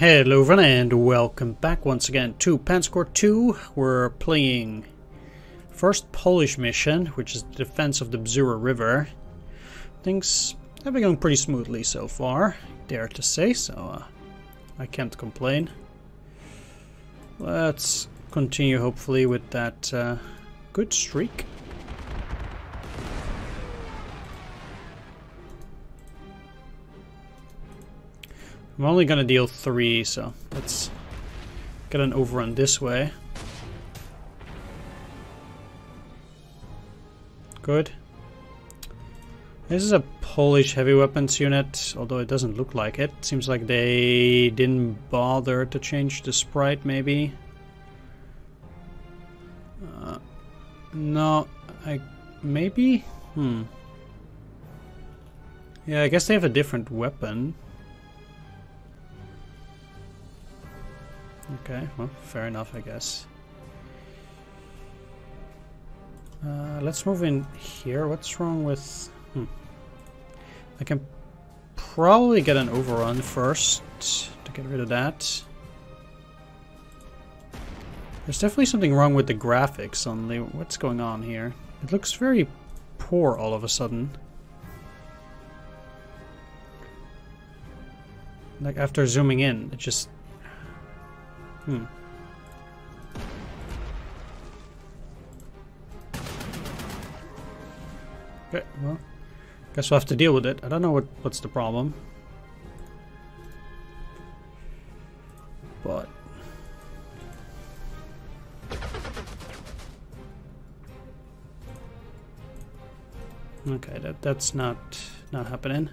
Hello everyone and welcome back once again to Panzer Corps 2. We're playing first Polish mission, which is the defense of the Bzura River. Things have been going pretty smoothly so far, dare to say, so I can't complain. Let's continue hopefully with that good streak. I'm only gonna deal 3, so let's get an overrun this way. Good. This is a Polish heavy weapons unit, although it doesn't look like it. Seems like they didn't bother to change the sprite, maybe. No, maybe? Yeah, I guess they have a different weapon. Okay, well, fair enough, I guess. Let's move in here. What's wrong with... I can probably get an overrun first to get rid of that. There's definitely something wrong with the graphics suddenly. What's going on here? It looks very poor all of a sudden. Like, after zooming in, it just... Okay, well, guess we'll have to deal with it. I don't know what's the problem. But okay, that's not happening.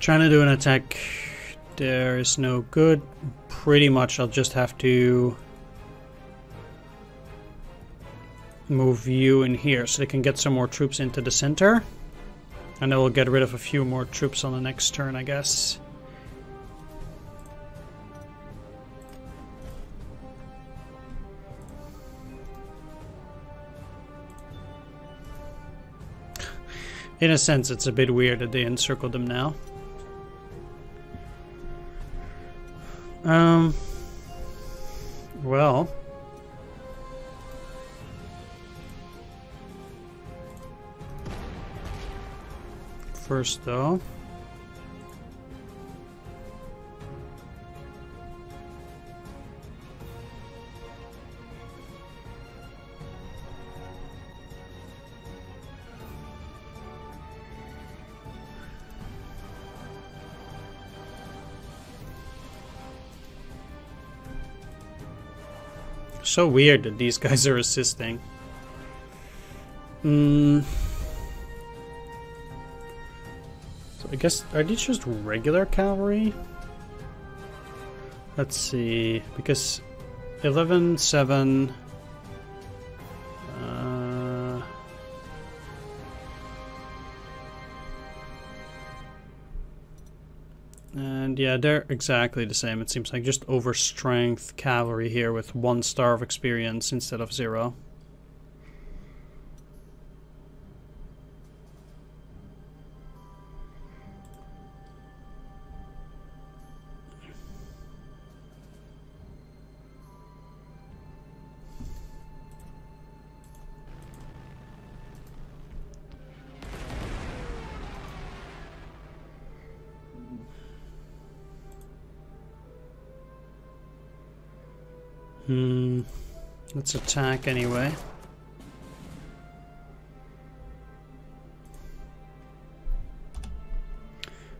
Trying to do an attack there is no good. Pretty much I'll just have to move you in here so they can get some more troops into the center, and I will get rid of a few more troops on the next turn, I guess. In a sense, it's a bit weird that they encircled them now. Well, first though, so weird that these guys are assisting. So I guess, are these just regular cavalry? Let's see, because 11-7... and yeah, they're exactly the same, it seems like. Just overstrength cavalry here with 1 star of experience instead of 0. Let's attack anyway.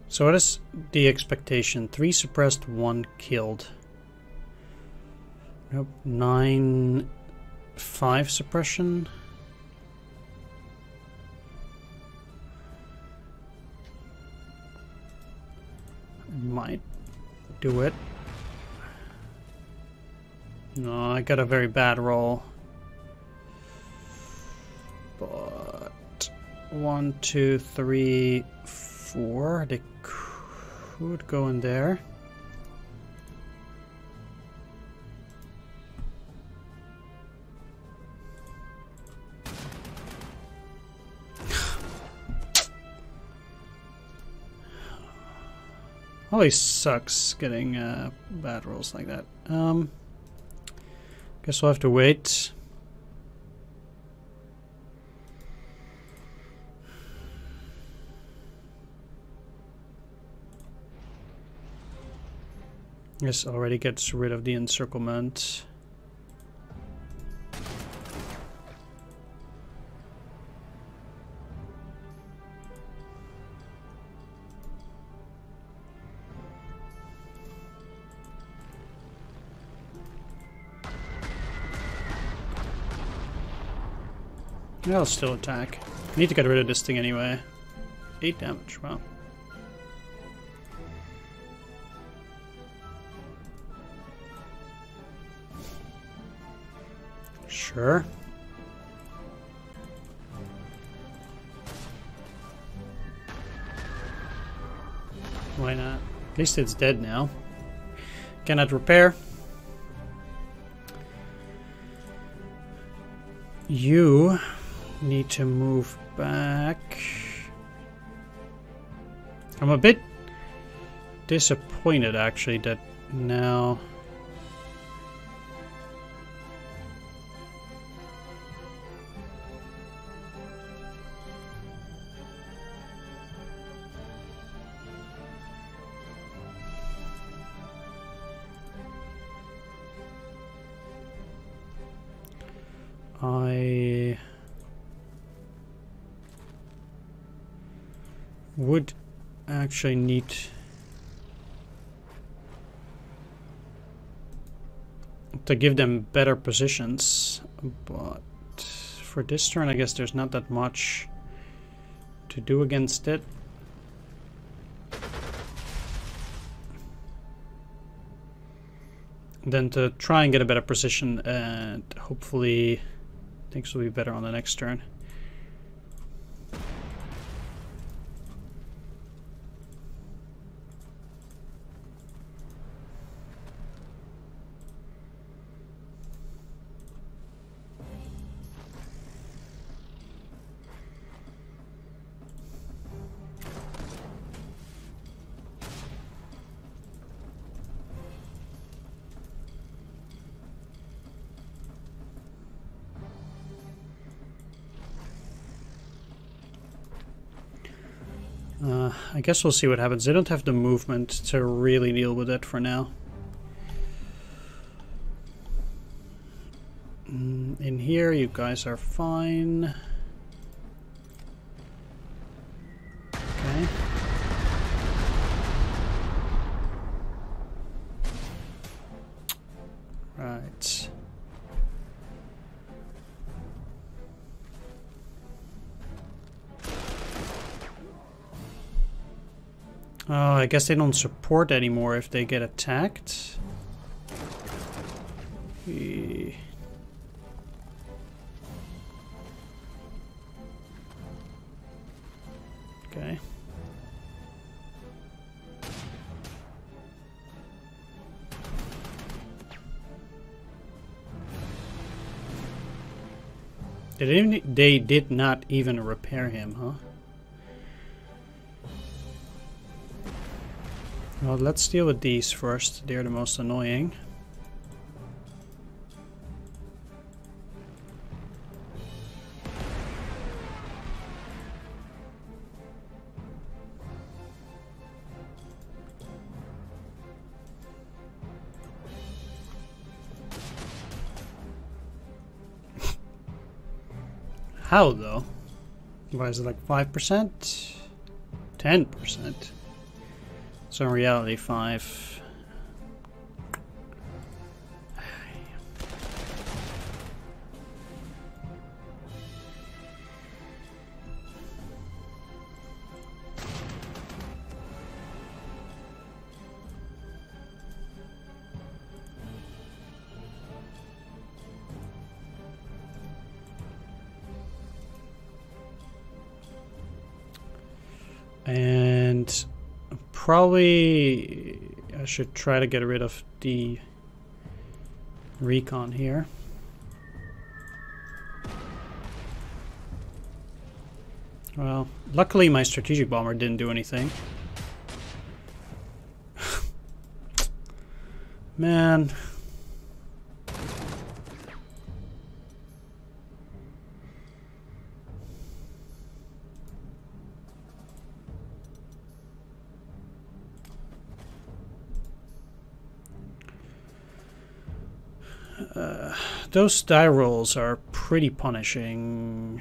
So what is the expectation? 3 suppressed, 1 killed. Nope, 9-5 suppression. Might do it. No, I got a very bad roll. But 1, 2, 3, 4. They could go in there. Always sucks getting bad rolls like that. Guess we'll have to wait. This already gets rid of the encirclement. I'll still attack. I need to get rid of this thing anyway. 8 damage, wow. Sure. Why not? At least it's dead now. Cannot repair. You need to move back. I'm a bit disappointed actually that now I would actually need to give them better positions, but for this turn I guess there's not that much to do against it. Then to try and get a better position, and hopefully things will be better on the next turn. I guess we'll see what happens. They don't have the movement to really deal with it for now. In here, you guys are fine. Okay. Right. Oh, I guess they don't support anymore if they get attacked. Okay. They did not even repair him, huh? Well, let's deal with these first. They're the most annoying. How though? Why is it like 5%? 10%? So in reality, 5. And probably I should try to get rid of the recon here. Well, luckily my strategic bomber didn't do anything. Man. Those die rolls are pretty punishing.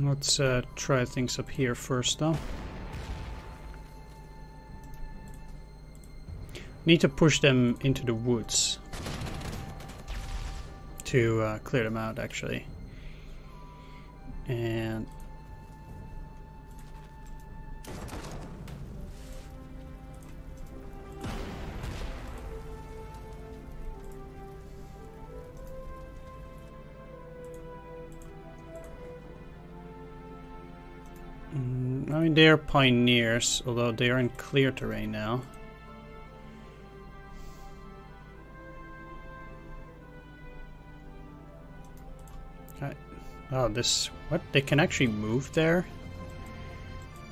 Let's try things up here first, though. Need to push them into the woods to clear them out, actually. And I mean, they are pioneers, although they are in clear terrain now. Oh, this... what? They can actually move there?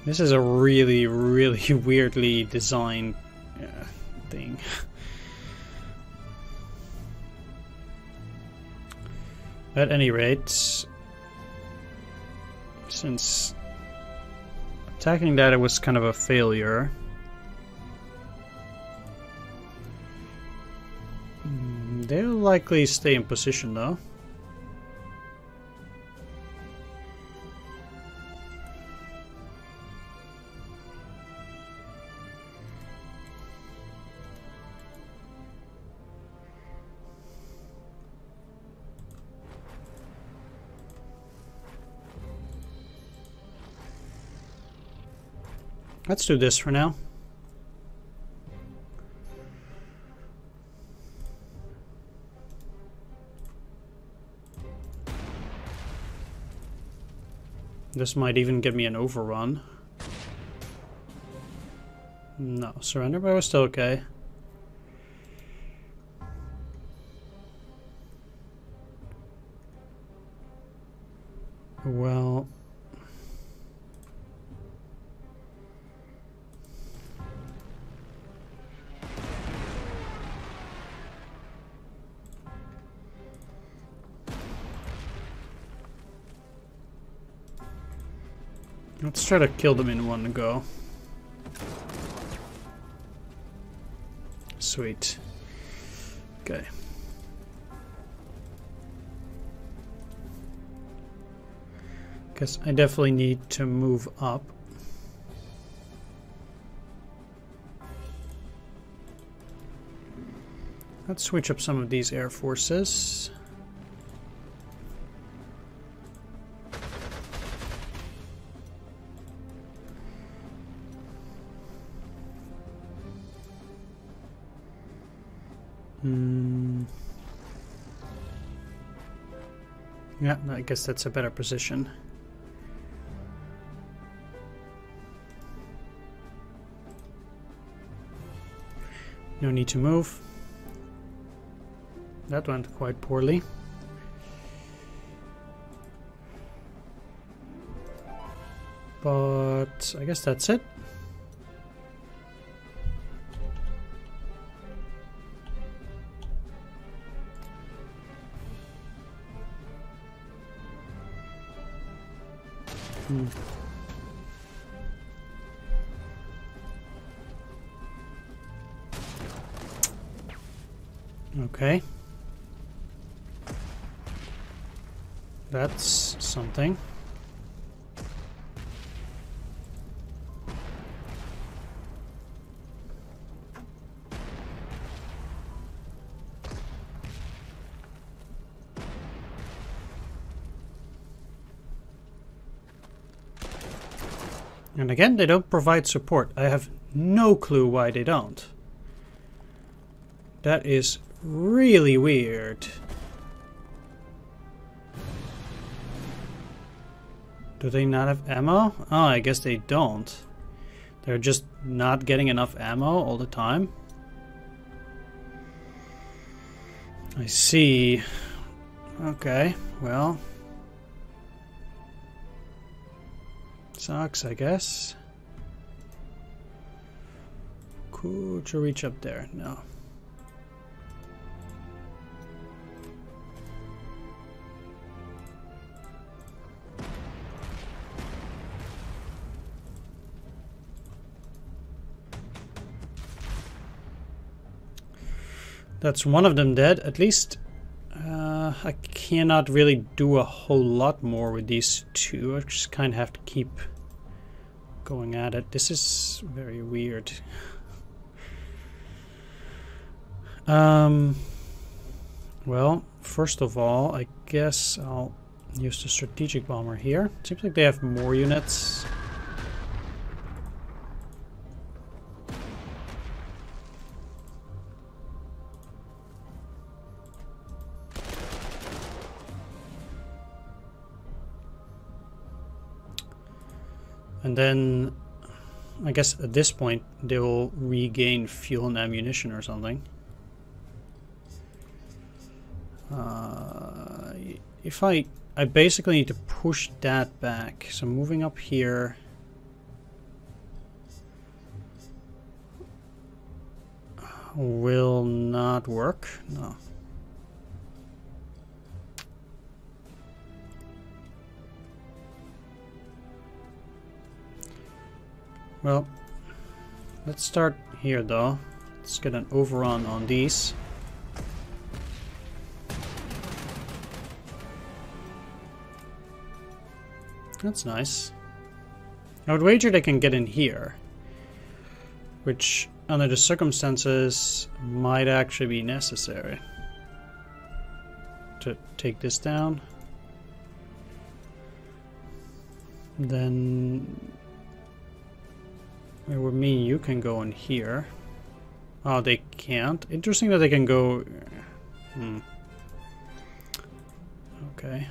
This is a really, really weirdly designed thing. At any rate, since attacking that, it was kind of a failure. They'll likely stay in position, though. Let's do this for now. This might even give me an overrun. No, surrender, but we're still okay. Well... let's try to kill them in one go. Sweet. Okay. Guess I definitely need to move up. Let's switch up some of these air forces. Yeah, I guess that's a better position. No need to move. That went quite poorly. But I guess that's it. Okay. That's something. And again, they don't provide support. I have no clue why they don't. That is really weird. Do they not have ammo? Oh, I guess they don't. They're just not getting enough ammo all the time. I see. Okay, well. Sucks, I guess. Could you reach up there? No. That's one of them dead. At least I cannot really do a whole lot more with these two. I just kind of have to keep going at it. This is very weird. Well, first of all, I guess I'll use the strategic bomber here. Seems like they have more units. And then, I guess at this point, they will regain fuel and ammunition or something. If I basically need to push that back. So moving up here. Will not work. No. Well, let's start here though. Let's get an overrun on these. That's nice. I would wager they can get in here, which under the circumstances might actually be necessary to take this down. Then it would mean you can go in here. Oh, they can't. Interesting that they can go... Okay.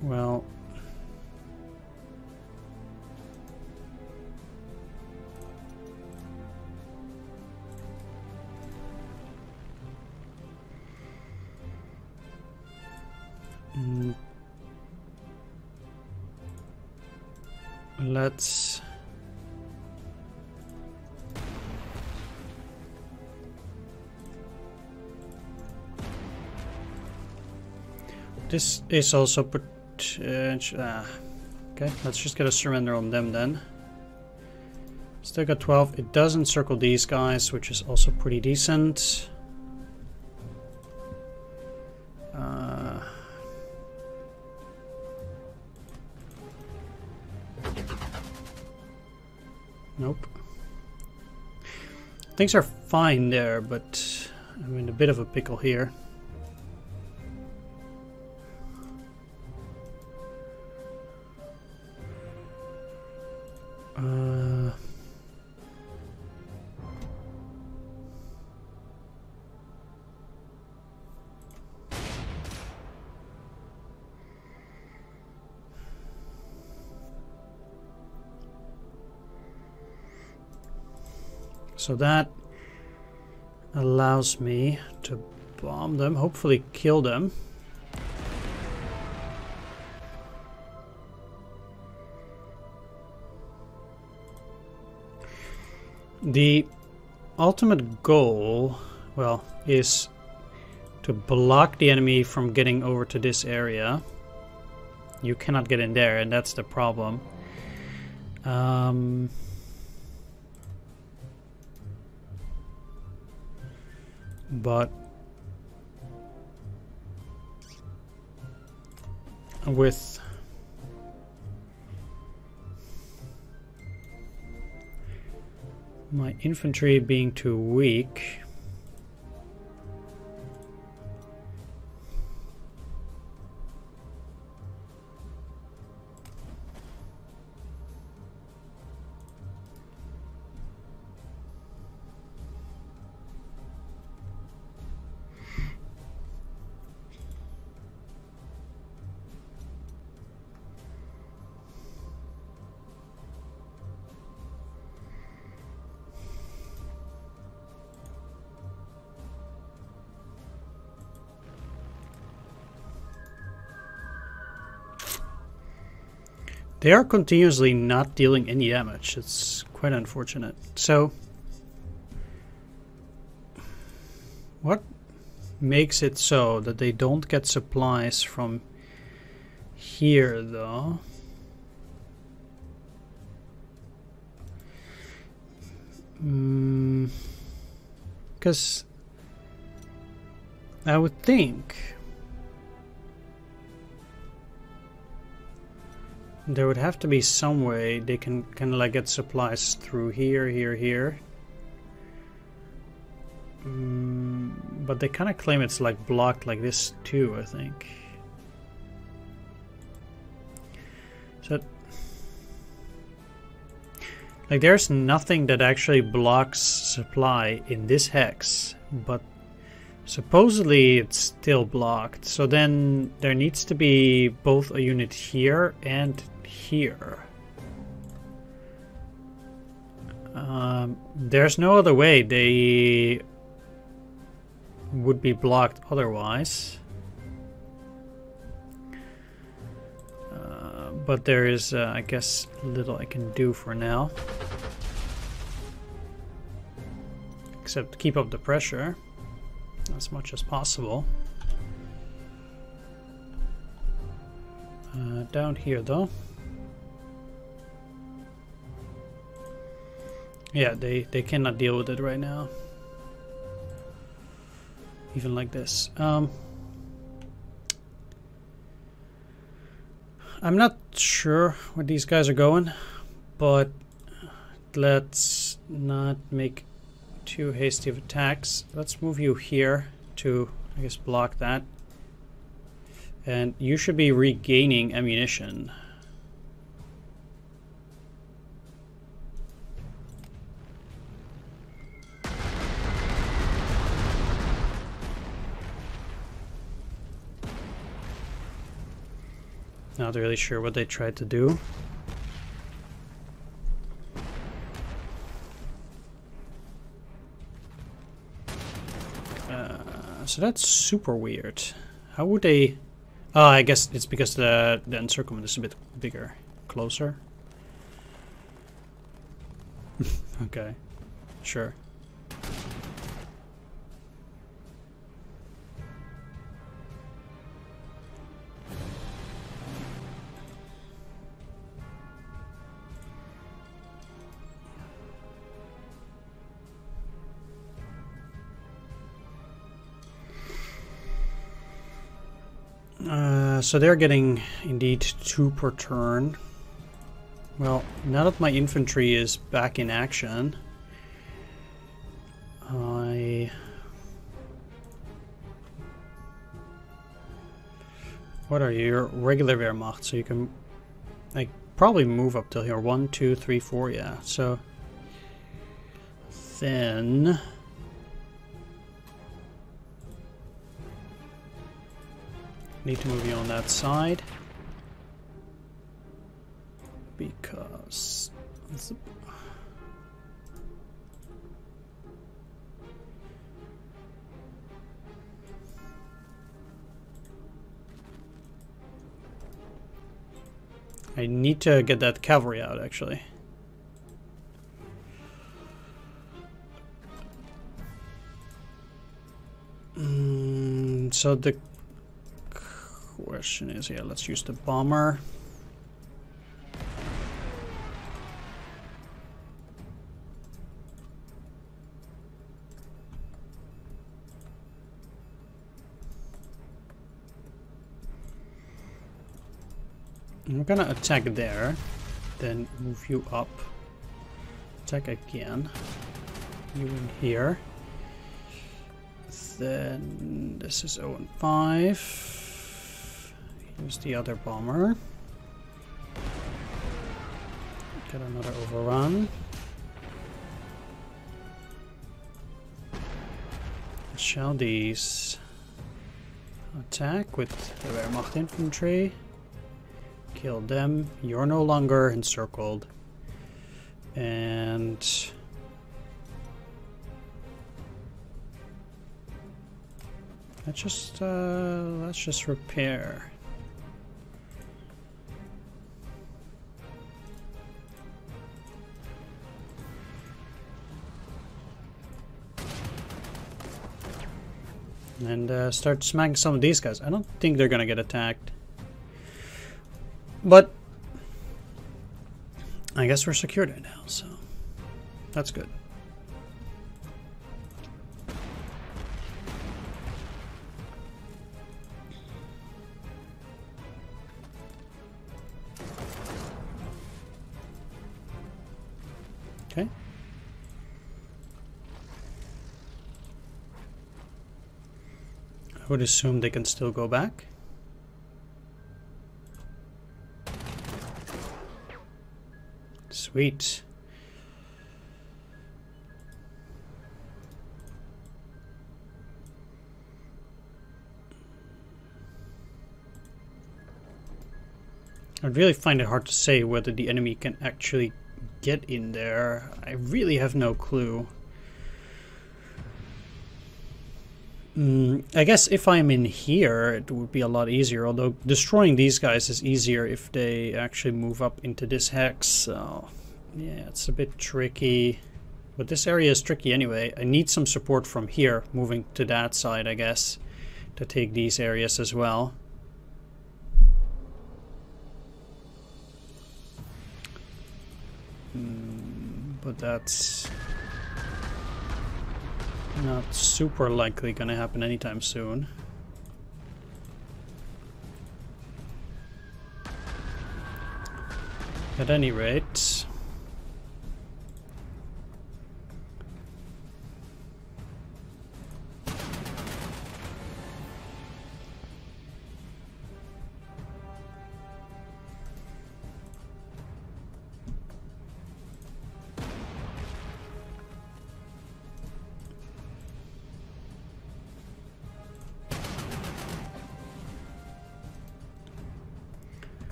Well... Let's this is also potential. Okay, let's just get a surrender on them then. Still got 12. It does encircle these guys, which is also pretty decent. Nope. Things are fine there, but I'm in a bit of a pickle here. So that allows me to bomb them, hopefully kill them. The ultimate goal, well, is to block the enemy from getting over to this area. You cannot get in there, and that's the problem. But with my infantry being too weak, They are continuously not dealing any damage. It's quite unfortunate. So what makes it so that they don't get supplies from here though? Because I would think there would have to be some way they can kind of like get supplies through here, here. But they kind of claim it's like blocked like this too, I think. So like there's nothing that actually blocks supply in this hex, but supposedly it's still blocked. So then there needs to be both a unit here and here. There's no other way they would be blocked otherwise. But there is, I guess, little I can do for now. Except keep up the pressure as much as possible. Down here though. Yeah, they cannot deal with it right now. Even like this. I'm not sure where these guys are going, but let's not make too hasty of attacks. Let's move you here to, I guess, block that. And you should be regaining ammunition. Not really sure what they tried to do. So that's super weird. How would they... Oh, I guess it's because the encirclement is a bit bigger. Closer. Okay. Sure. So they're getting indeed 2 per turn. Well, now that my infantry is back in action, what are your regular Wehrmacht? So you can like probably move up till here. 1, 2, 3, 4, yeah. So then need to move you on that side because I need to get that cavalry out actually. So the question is, yeah, let's use the bomber. I'm gonna attack there, then move you up, attack again, you in here, then this is 0 and 5. Use the other bomber. Get another overrun. Shall these attack with the Wehrmacht infantry? Kill them. You're no longer encircled. And let's just repair. and start smacking some of these guys. I don't think they're gonna get attacked, but I guess we're secured right now, so that's good. Okay. I would assume they can still go back. Sweet. I really find it hard to say whether the enemy can actually get in there. I really have no clue. I guess if I'm in here it would be a lot easier, although destroying these guys is easier if they actually move up into this hex, so yeah, it's a bit tricky. But this area is tricky anyway. I need some support from here moving to that side, I guess, to take these areas as well. But that's not super likely gonna happen anytime soon. At any rate,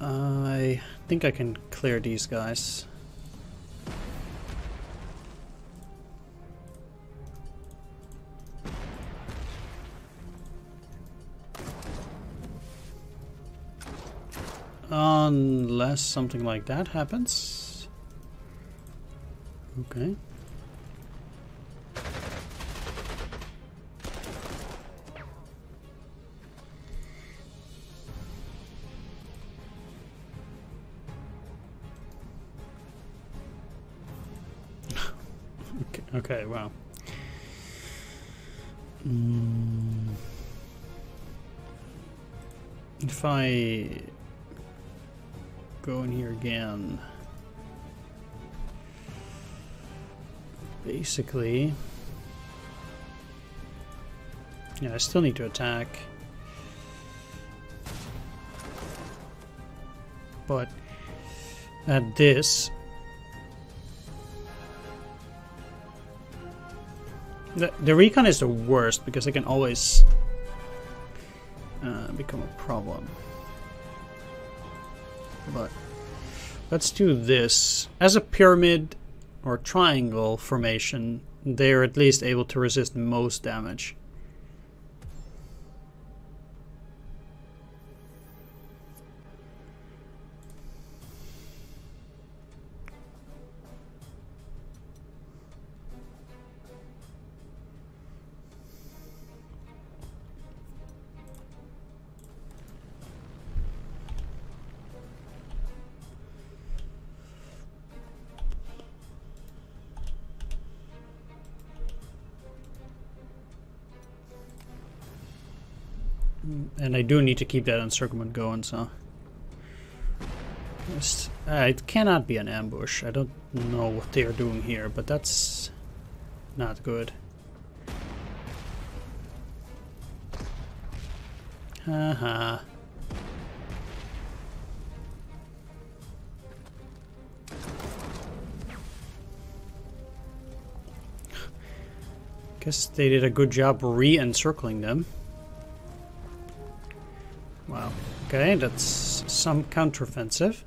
I think I can clear these guys. Unless something like that happens. Okay. Okay, wow. If I go in here again, basically, yeah, I still need to attack, but at this. The recon is the worst because it can always become a problem. But let's do this. As a pyramid or triangle formation, they are at least able to resist most damage. And I do need to keep that encirclement going, so just, it cannot be an ambush. I don't know what they are doing here, but that's not good. Haha. Guess they did a good job re-encircling them. Okay, that's some counteroffensive.